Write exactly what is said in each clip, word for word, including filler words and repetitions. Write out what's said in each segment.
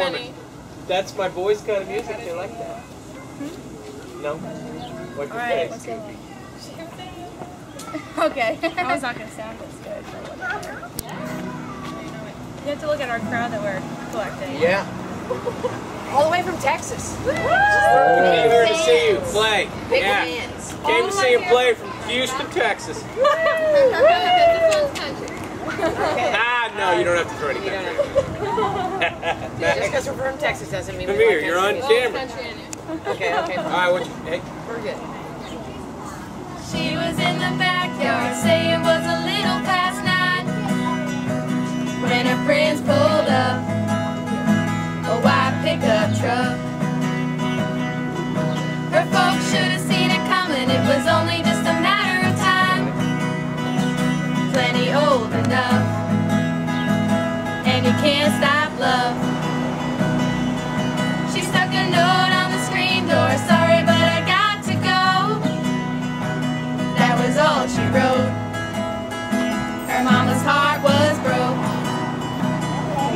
performance. That's my boy's kind of music. They like that. Hmm? No? What's your face? What's your face? Okay. I was not going to sound this good, but whatever. You have to look at our crowd that we're collecting. Yeah. All the way from Texas. Woo! Came here to see you play. Big yeah. fans. Came to see you play from Houston, Texas. Woo! Okay. Ah, no, you don't have to throw any country. Just because we're from Texas doesn't mean we're from Texas. Come here, you're on camera. Okay, okay. All right, what you, hey. We're good. She was in the backyard, say it was a little past nine, when her friends pulled up, a white pickup truck. Her folks should have seen it coming, it was only just a matter of time, plenty old enough, and you can't stop love. She wrote. Her mama's heart was broke.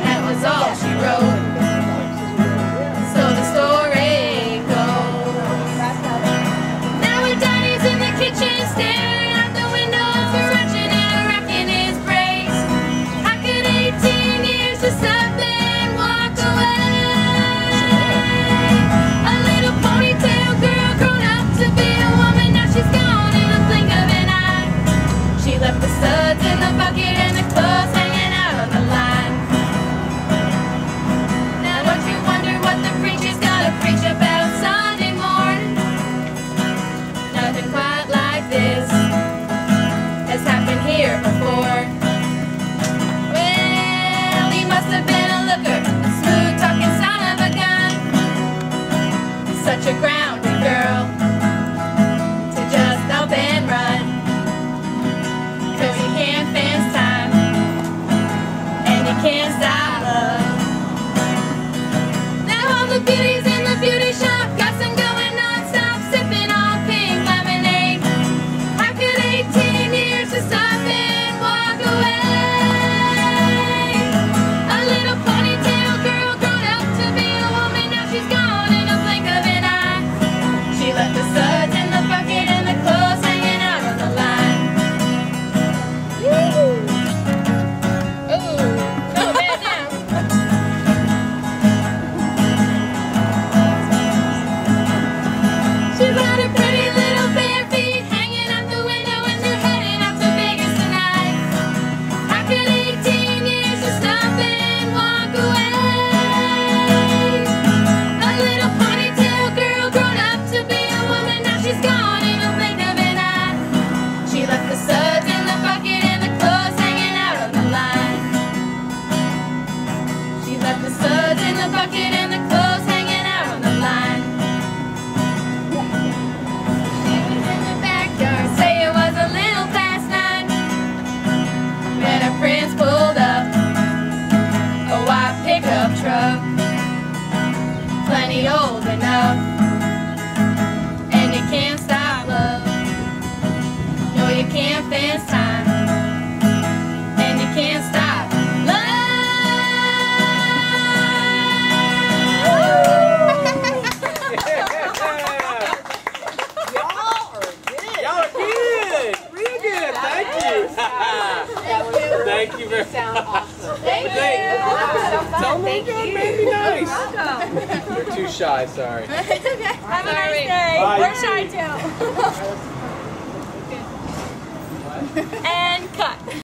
That was all she wrote. So the story goes. Now her daddy's in the kitchen staring out the window for watching and racking his brains. How could eighteen years just up and walk away? A little ponytail girl grown up to be a woman. Now she's gone in a blink of an eye. She left the suds in the bucket and the clothes hanging out on the line. Now don't you wonder what the preacher's gotta preach about Sunday morning? Nothing quite like this has happened here before. Well, he must have been a looker, a smooth-talking son of a gun. Such a grounded girl to just up and run. Can't stop love. Now all the beauties in the beauty shop got some going non-stop, sipping on pink lemonade. How could eighteen years to stop and walk away? A little ponytail girl grown up to be a woman. Now she's gone in a blink of an eye. She left the suds in the bucket and the clothes hanging out on the line. Woo! Plenty old enough, and you can't stop love. No, you can't fence time, and you can't stop love. Y'all are good. Y'all are good. Real good. Thank you. Thank you very much. Sound awesome. Thank you. Oh my God, baby, nice. You're welcome. Too shy, sorry. It's okay. Have a nice day. Bye. We're shy too.